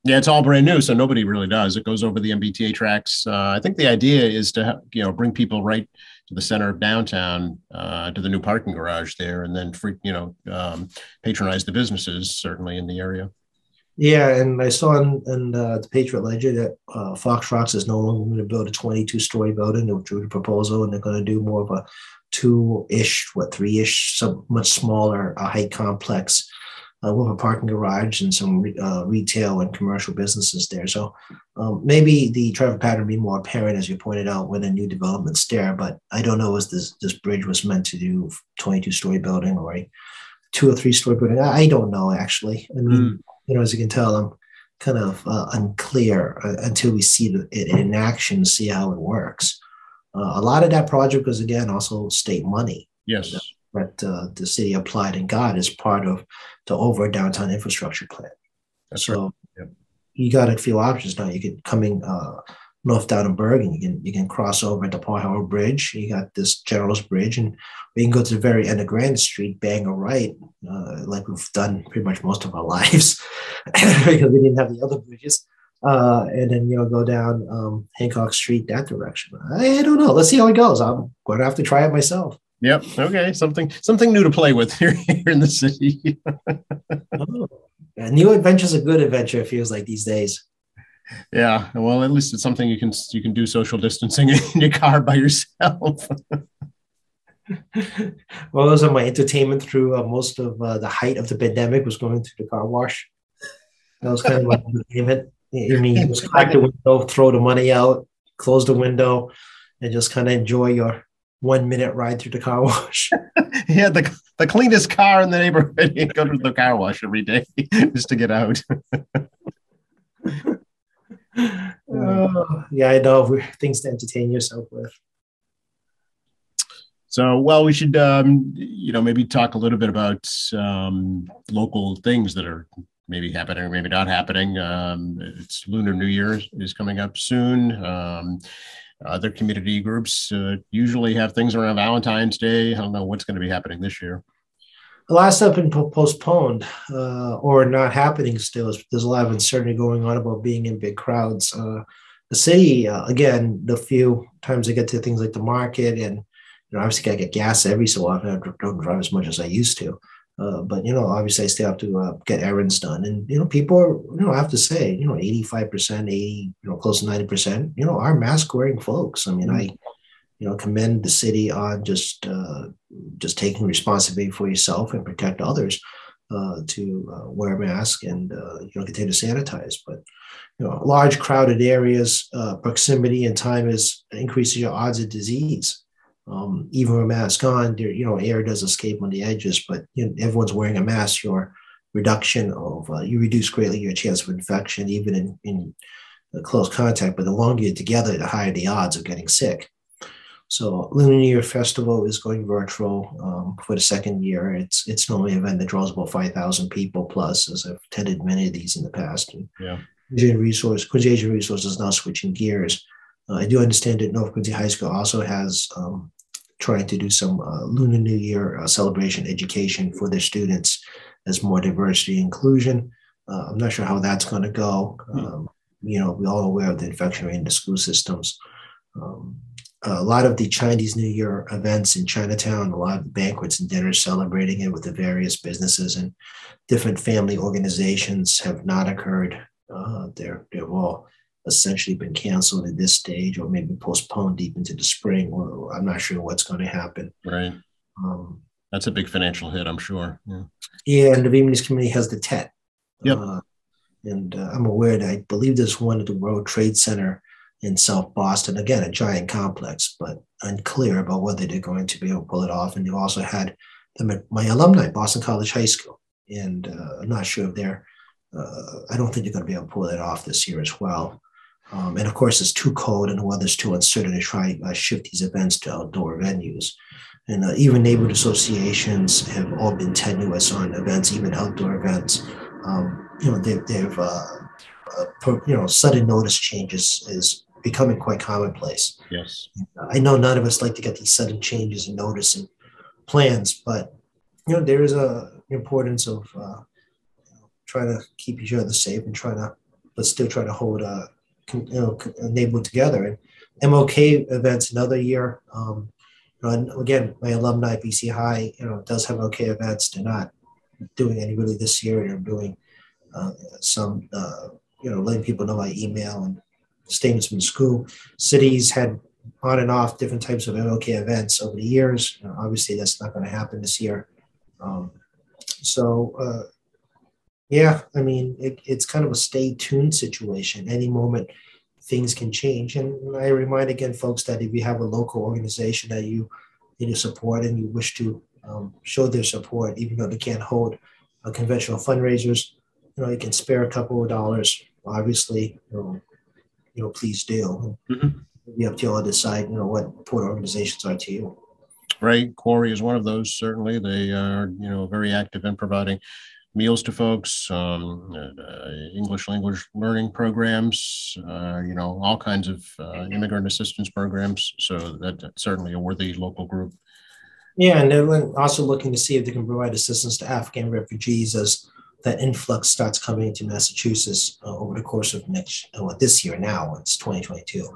Yeah, it's all brand new, so nobody really does. It goes over the M B T A tracks. Uh, I think the idea is to, you know, bring people right to the center of downtown, uh, to the new parking garage there, and then, free, you know, um, patronize the businesses certainly in the area. Yeah, and I saw in, in uh, the Patriot Ledger that uh, Fox Rock is no longer going to build a twenty-two story building. They drew the proposal, and they're going to do more of a two-ish, what three-ish, some much smaller uh, height complex. Uh, we'll have a parking garage and some re- uh, retail and commercial businesses there. So um, maybe the traffic pattern will be more apparent, as you pointed out, when a new development's there. But I don't know if this, this bridge was meant to do twenty-two story building or a two or three-story building. I, I don't know, actually. I mean, mm. you know, as you can tell, I'm kind of uh, unclear uh, until we see the, it in action, see how it works. Uh, a lot of that project was, again, also state money. Yes. So, that uh, the city applied and got as part of the overall downtown infrastructure plan. That's so right. Yeah. You got a few options now. You could coming uh, north down in Bergen, you can you can cross over at the Paul Howard Bridge. You got this General's Bridge, and we can go to the very end of Granite Street, bang a right, uh, like we've done pretty much most of our lives because we didn't have the other bridges. Uh, and then, you know, go down um, Hancock Street that direction. I, I don't know. Let's see how it goes. I'm going to have to try it myself. Yep. Okay. Something something new to play with here, here in the city. Oh, a new adventure is a good adventure, it feels like these days. Yeah. Well, at least it's something you can you can do social distancing in your car by yourself. Well, those are my entertainment through uh, most of uh, the height of the pandemic was going through the car wash. That was kind of my entertainment. I mean, you just crack the window, throw the money out, close the window, and just kind of enjoy your one minute ride through the car wash. Yeah, the the cleanest car in the neighborhood. You go to the car wash every day just to get out. uh, yeah, I know. Things to entertain yourself with. So, well, we should, um, you know, maybe talk a little bit about um, local things that are maybe happening or maybe not happening. Um, it's Lunar New Year is coming up soon. Um, Other community groups uh, usually have things around Valentine's Day. I don't know what's going to be happening this year. A lot of stuff been po- postponed uh, or not happening still. There's a lot of uncertainty going on about being in big crowds. Uh, the city, uh, again, the few times I get to things like the market, and you know, obviously I get gas every so often. I don't drive as much as I used to. Uh, but, you know, obviously I still have to uh, get errands done. And, you know, people, are, you know, I have to say, you know, eighty-five percent, eighty, you know, close to ninety percent, you know, are mask wearing folks. I mean, I, you know, commend the city on just uh, just taking responsibility for yourself and protect others uh, to uh, wear a mask and, uh, you know, continue to sanitize. But, you know, large crowded areas, uh, proximity and time is increases your odds of disease. Um, even with a mask on, there, you know, air does escape on the edges, but you know, everyone's wearing a mask, your reduction of, uh, you reduce greatly your chance of infection, even in, in close contact, but the longer you're together, the higher the odds of getting sick. So Lunar New Year Festival is going virtual um, for the second year. It's it's normally an event that draws about five thousand people plus, as I've attended many of these in the past. And yeah. Asian Resource, Quincy Asian Resource is now switching gears. Uh, I do understand that North Quincy High School also has um, trying to do some uh, Lunar New Year uh, celebration education for their students as more diversity inclusion. Uh, I'm not sure how that's going to go. Um, you know, we're all aware of the infection rate in the school systems. Um, a lot of the Chinese New Year events in Chinatown, a lot of the banquets and dinners celebrating it with the various businesses and different family organizations have not occurred. Uh, they're, they're all essentially been canceled at this stage or maybe postponed deep into the spring. Well, I'm not sure what's going to happen. Right. Um, That's a big financial hit, I'm sure. Yeah. Yeah, and the Vietnamese community has the Tet. Yep. Uh, and uh, I'm aware that I believe there's one at the World Trade Center in South Boston. Again, a giant complex, but unclear about whether they're going to be able to pull it off. And you also had the, my alumni, Boston College High School. And uh, I'm not sure if they're, uh, I don't think they're going to be able to pull that off this year as well. Um, and of course, it's too cold and the weather's too uncertain to try to uh, shift these events to outdoor venues. And uh, even neighborhood associations have all been tenuous on events, even outdoor events. Um, you know, they've, they've uh, uh, per, you know, sudden notice changes is becoming quite commonplace. Yes. I know none of us like to get these sudden changes and notice and plans, but you know, there is a importance of uh, trying to keep each other safe and trying to, but still try to hold a, you know, a neighborhood together. And M O K events another year. Um, you know, and again, my alumni at B C High, you know, does have M O K events. They're not doing any really this year. They're doing uh, some, uh, you know, letting people know by email and statements from school. Cities had on and off different types of M O K events over the years. You know, obviously, that's not going to happen this year. Um, so, uh, yeah, I mean, it, it's kind of a stay tuned situation. Any moment things can change. And I remind again, folks, that if you have a local organization that you need to support and you wish to um, show their support, even though they can't hold uh, conventional fundraisers, you know, you can spare a couple of dollars, obviously, you know, you know please do. Mm-hmm. Be up to you all to decide, you know, what important organizations are to you. Right. Quarry is one of those, certainly. They are, you know, very active in providing meals to folks, um, uh, English language learning programs, uh, you know, all kinds of uh, immigrant assistance programs. So that, that's certainly a worthy local group. Yeah, and they're also looking to see if they can provide assistance to Afghan refugees as that influx starts coming into Massachusetts uh, over the course of next uh, this year. Now it's twenty twenty-two.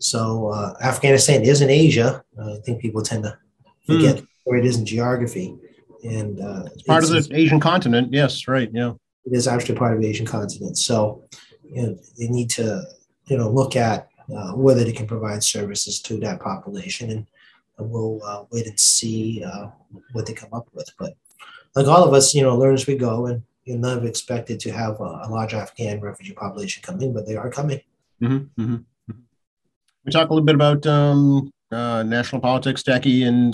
So uh, Afghanistan is in Asia. Uh, I think people tend to forget where it is in geography, and uh, it's part it's, of the Asian continent. Yes, right. Yeah, it is actually part of the Asian continent. So, you know, they need to, you know, look at uh, whether they can provide services to that population, and we'll uh, wait and see uh, what they come up with. But like all of us, you know, learn as we go, and you're never expected to have a, a large Afghan refugee population come in, but they are coming. Mm-hmm, mm-hmm. We talk a little bit about. Um... Uh, national politics, Tackey, and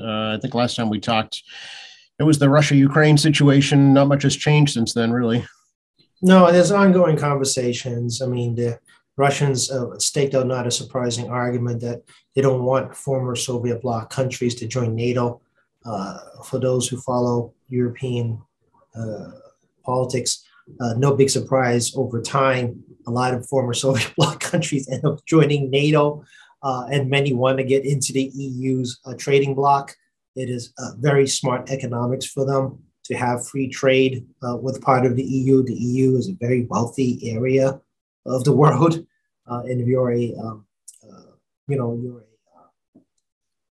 uh, I think last time we talked, it was the Russia-Ukraine situation. Not much has changed since then, really. No, there's ongoing conversations. I mean, the Russians uh, staked out not a surprising argument that they don't want former Soviet bloc countries to join NATO. Uh, for those who follow European uh, politics, uh, no big surprise over time. A lot of former Soviet bloc countries end up joining NATO. Uh, and many want to get into the E U's uh, trading bloc. It is uh, very smart economics for them to have free trade uh, with part of the E U. The E U is a very wealthy area of the world, uh, and if you're a, um, uh, you know, you're a uh,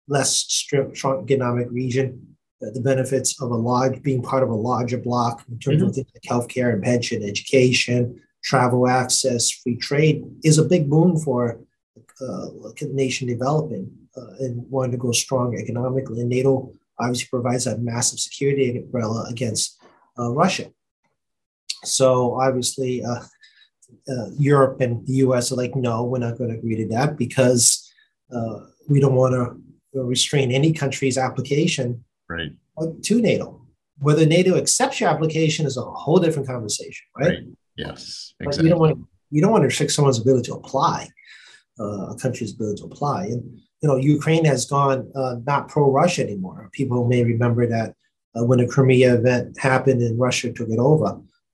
less strong economic region, uh, the benefits of a large being part of a larger bloc in terms mm-hmm. of things like healthcare and pension, education, travel access, free trade is a big boon for. Uh, nation developing uh, and wanting to grow strong economically. And NATO obviously provides that massive security umbrella against uh, Russia. So obviously uh, uh, Europe and the U S are like, no, we're not going to agree to that because uh, we don't want to restrain any country's application right. to NATO. Whether NATO accepts your application is a whole different conversation, right? right. Yes, exactly. But you don't want to, you don't want to restrict someone's ability to apply. Uh, a country's ability to apply. And, you know, Ukraine has gone uh, not pro-Russia anymore. People may remember that uh, when the Crimea event happened and Russia took it over,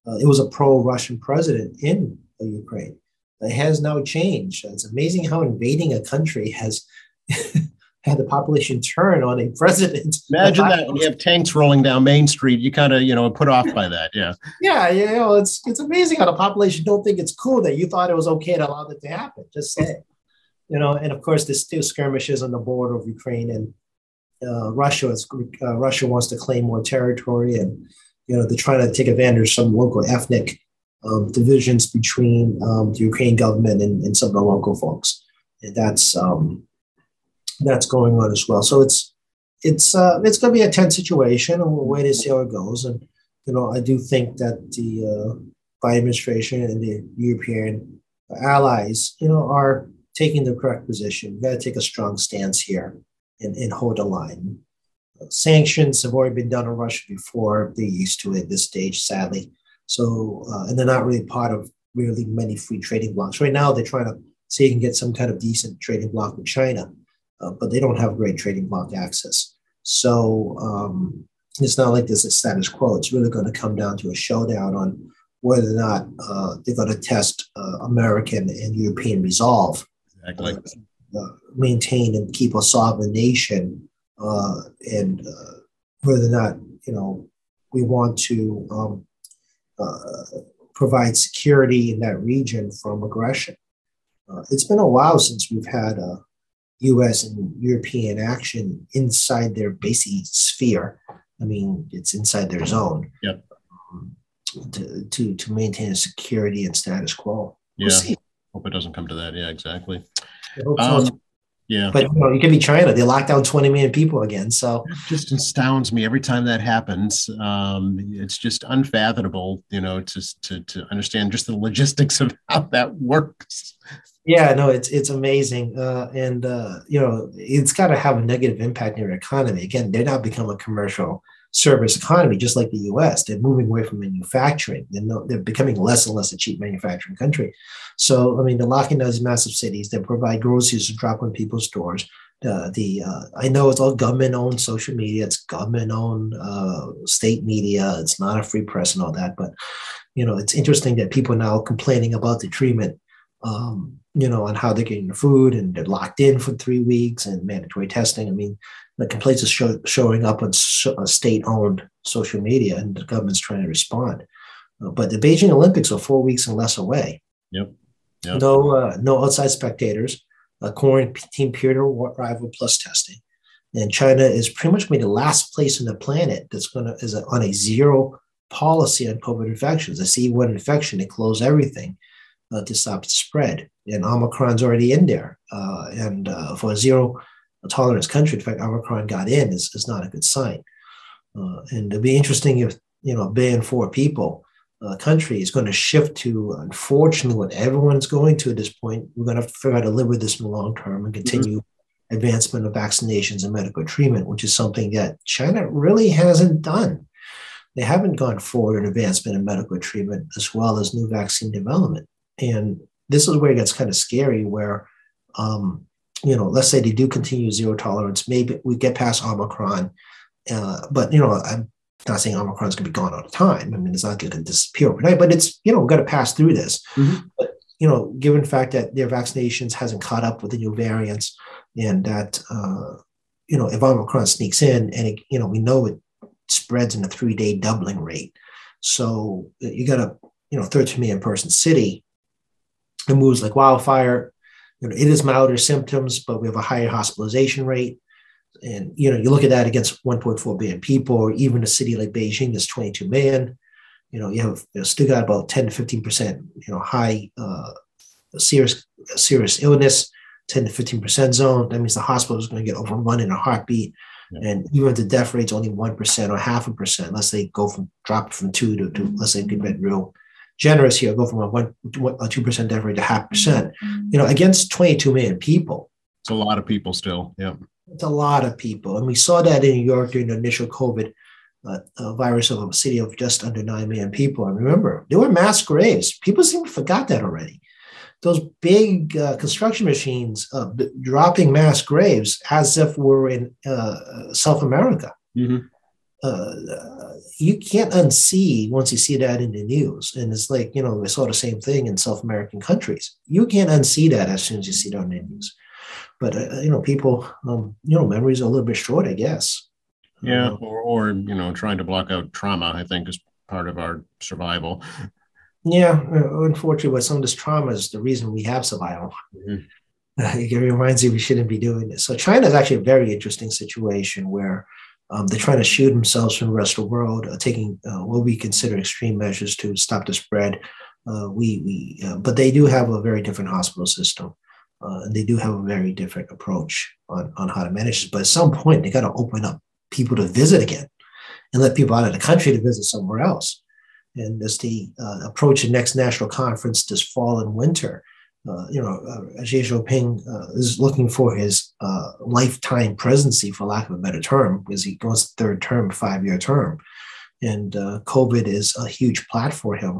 uh, it was a pro-Russian president in Ukraine. It has now changed. It's amazing how invading a country has had the population turn on a president. Imagine that when you have tanks rolling down Main Street, you kind of, you know, put off by that. Yeah. Yeah. You know, it's, it's amazing how the population don't think it's cool that you thought it was okay to allow that to happen. Just say. You know, and of course, there's still skirmishes on the border of Ukraine and uh, Russia. It's, uh, Russia wants to claim more territory, and you know they're trying to take advantage of some local ethnic um, divisions between um, the Ukraine government and, and some of the local folks, and that's um, that's going on as well. So it's it's uh, it's going to be a tense situation, and we'll wait and see how it goes. And you know, I do think that the uh, Biden administration and the European allies, you know, are taking the correct position. We've got to take a strong stance here and, and hold a line. Sanctions have already been done on Russia before. They're used to it at this stage, sadly. So, uh, and they're not really part of really many free trading blocks. Right now, they're trying to see if you can get some kind of decent trading block with China, uh, but they don't have great trading block access. So um, it's not like there's a status quo. It's really going to come down to a showdown on whether or not uh, they're going to test uh, American and European resolve. Exactly. Uh, uh, maintain and keep a sovereign nation, uh, and uh, whether or not, you know, we want to um, uh, provide security in that region from aggression. Uh, it's been a while since we've had a U S and European action inside their basic sphere. I mean, it's inside their zone. Yep. Um, to, to to maintain security and status quo. We'll yeah. See. Hope it doesn't come to that. Yeah, exactly. Um, so. Yeah. But you know, it could be China. They locked down twenty million people again. So it just astounds me every time that happens. Um, it's just unfathomable, you know, to, to to understand just the logistics of how that works. Yeah, no, it's it's amazing. Uh, and, uh, you know, it's got to have a negative impact on your economy. Again, they're not become a commercial service economy, just like the U S. They're moving away from manufacturing. They're, no, they're becoming less and less a cheap manufacturing country. So, I mean, they're locking down these massive cities that provide groceries to drop on people's doors. Uh, the uh, I know it's all government-owned social media. It's government-owned uh, state media. It's not a free press and all that. But, you know, it's interesting that people are now complaining about the treatment Um, you know, on how they're getting their food, and they're locked in for three weeks and mandatory testing. I mean, the complaints are show, showing up on so, uh, state-owned social media, and the government's trying to respond. Uh, but the Beijing Olympics are four weeks and less away. Yep. Yep. No, uh, no outside spectators. A quarantine period or arrival plus testing, and China is pretty much going to be the last place on the planet that's going to is a, on a zero policy on COVID infections. They see one infection, they close everything. Uh, to stop the spread, and Omicron's already in there. Uh, and uh, for a zero tolerance country, in fact, Omicron got in is, is not a good sign. Uh, and it'd be interesting if, you know, a billion four people uh, country is going to shift to, unfortunately, what everyone's going to at this point. We're going to have to figure out how to live with this in the long term and continue mm-hmm. advancement of vaccinations and medical treatment, which is something that China really hasn't done. They haven't gone forward in advancement in medical treatment as well as new vaccine development. And this is where it gets kind of scary, where, um, you know, let's say they do continue zero tolerance. Maybe we get past Omicron. Uh, but, you know, I'm not saying Omicron's going to be gone all the time. I mean, it's not going to disappear overnight, but it's, you know, we've got to pass through this. Mm-hmm. But, you know, given the fact that their vaccinations hasn't caught up with the new variants, and that, uh, you know, if Omicron sneaks in and, it, you know, we know it spreads in a three-day doubling rate. So you got a, you know, thirteen million person city. It moves like wildfire. You know, it is milder symptoms, but we have a higher hospitalization rate. And, you know, you look at that against one point four billion people, or even a city like Beijing that's twenty-two million. You know, you have you know, still got about ten to fifteen percent, you know, high uh, serious serious illness, ten to fifteen percent zone. That means the hospital is going to get overrun in a heartbeat. Yeah. And even if the death rate's only one percent or half a percent, unless they go from drop from two to, to let's say, get real generous here, go from a one, a two percent death rate to half percent. You know, against twenty-two million people, it's a lot of people still. Yeah, it's a lot of people, and we saw that in New York during the initial COVID uh, uh, virus of a city of just under nine million people. And remember, there were mass graves. People seem to forgot that already. Those big uh, construction machines uh, b- dropping mass graves as if we're in uh, South America. Mm-hmm. Uh, you can't unsee once you see that in the news. And it's like, you know, we saw the same thing in South American countries. You can't unsee that as soon as you see it on the news. But, uh, you know, people, um, you know, memories are a little bit short, I guess. Yeah. Um, or, or, you know, trying to block out trauma, I think, is part of our survival. Yeah. Unfortunately, with some of this trauma is the reason we have survival. Mm-hmm. It reminds you we shouldn't be doing this. So China is actually a very interesting situation where Um, they're trying to shield themselves from the rest of the world, uh, taking uh, what we consider extreme measures to stop the spread. Uh, we, we, uh, but they do have a very different hospital system, uh, and they do have a very different approach on, on how to manage this. But at some point, they got to open up people to visit again, and let people out of the country to visit somewhere else. And as the uh, approach the next national conference this fall and winter, uh, you know, uh, Xi Jinping uh, is looking for his uh, lifetime presidency, for lack of a better term, because he goes third term, five-year term, and uh, COVID is a huge platform for him,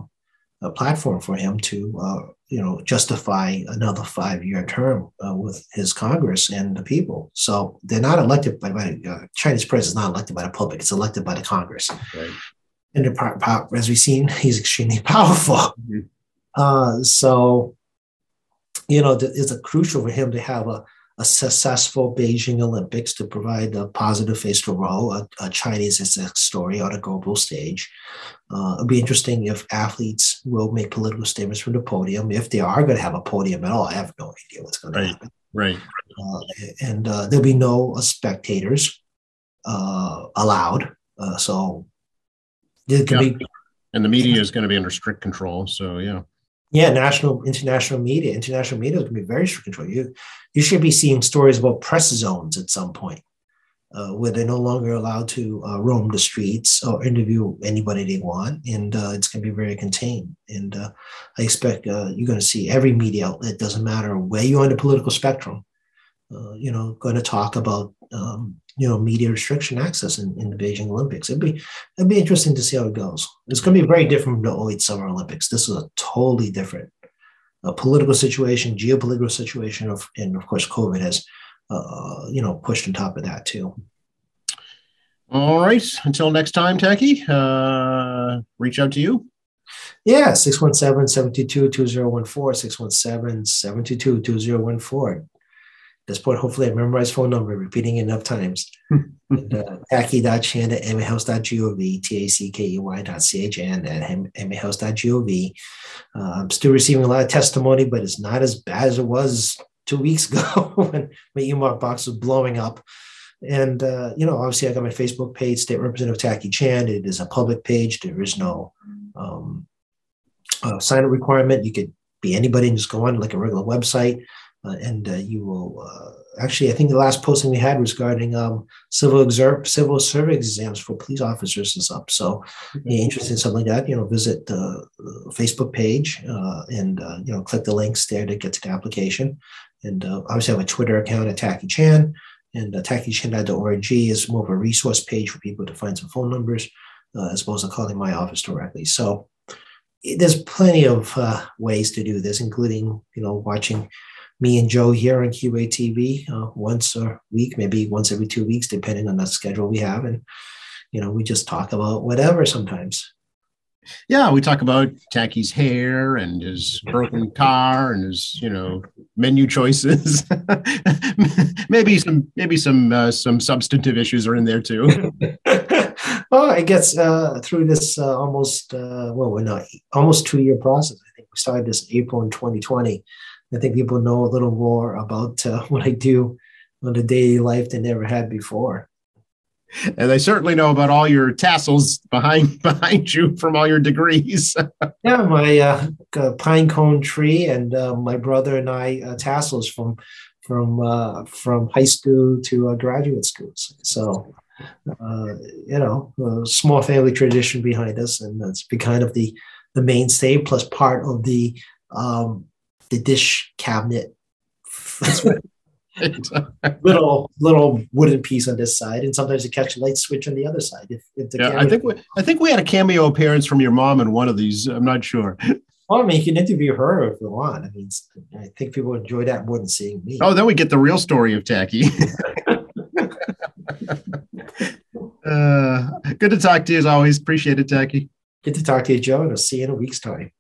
a platform for him to, uh, you know, justify another five-year term uh, with his Congress and the people. So they're not elected by, by uh, Chinese president is not elected by the public; it's elected by the Congress. Right. And the Park Pop, as we've seen, he's extremely powerful. Mm-hmm. uh, so, you know, it's a crucial for him to have a, a successful Beijing Olympics to provide a positive face to role, a, a Chinese success story on a global stage. Uh, it'll be interesting if athletes will make political statements from the podium. If they are going to have a podium at all, I have no idea what's going right. to happen. Right. Uh, and uh, there'll be no uh, spectators uh, allowed. Uh, so, It yeah. be, and the media is going to be under strict control. So, yeah. Yeah, national, international media. International media is going to be very strict control. You, you should be seeing stories about press zones at some point uh, where they're no longer allowed to uh, roam the streets or interview anybody they want. And uh, it's going to be very contained. And uh, I expect uh, you're going to see every media outlet, doesn't matter where you're on the political spectrum, uh, you know, going to talk about um, you know, media restriction access in, in the Beijing Olympics. It'd be, it'd be interesting to see how it goes. It's going to be very different from the oh eight Summer Olympics. This is a totally different uh, political situation, geopolitical situation, of, and of course, COVID has, uh, you know, pushed on top of that too. All right. Until next time, Tackey, uh, reach out to you. Yeah, six one seven, seven two two, two zero one four, six one seven, seven two two, two zero one four. This point, hopefully I memorized phone number, repeating it enough times. And, uh, tackey dot chan at mahealth dot gov, T A C K E Y dot C H N at mahealth dot gov. Uh, I'm still receiving a lot of testimony, but it's not as bad as it was two weeks ago when my email box was blowing up. And, uh, you know, obviously I got my Facebook page, State Representative Tackey Chan. It is a public page. There is no um, uh, sign-up requirement. You could be anybody and just go on like a regular website. Uh, and uh, you will uh, actually, I think the last posting we had was regarding um, civil exer- civil service exams for police officers is up. So if you're interested in something like that, you know, visit the Facebook page uh, and, uh, you know, click the links there to get to the application. And uh, obviously I have a Twitter account at Tackey Chan, and uh, tackey chan dot org is more of a resource page for people to find some phone numbers, uh, as well as calling my office directly. So there's plenty of uh, ways to do this, including, you know, watching me and Joe here on Q A T V uh, once a week, maybe once every two weeks, depending on the schedule we have. And, you know, we just talk about whatever sometimes. Yeah, we talk about Tackey's hair and his broken car and his, you know, menu choices. maybe some, maybe some, uh, some substantive issues are in there too. Well, I guess uh, through this uh, almost, uh, well, we're not almost two year process. I think we started this April in twenty twenty. I think people know a little more about uh, what I do on the daily life than they ever had before. And they certainly know about all your tassels behind behind you from all your degrees. Yeah, my uh, pine cone tree and uh, my brother and I uh, tassels from from uh, from high school to uh, graduate schools. So, uh, you know, a small family tradition behind us, and that's been kind of the the mainstay plus part of the. Um, the dish cabinet, little little wooden piece on this side, and sometimes you catch a light switch on the other side. If, if the yeah, I think we, I think we had a cameo appearance from your mom in one of these. I'm not sure. Well, I mean, you can interview her if you want. I mean, I think people enjoy that more than seeing me. Oh, then we get the real story of Tackey. uh, good to talk to you as always. Appreciate it, Tackey. Good to talk to you, Joe, and I'll see you in a week's time.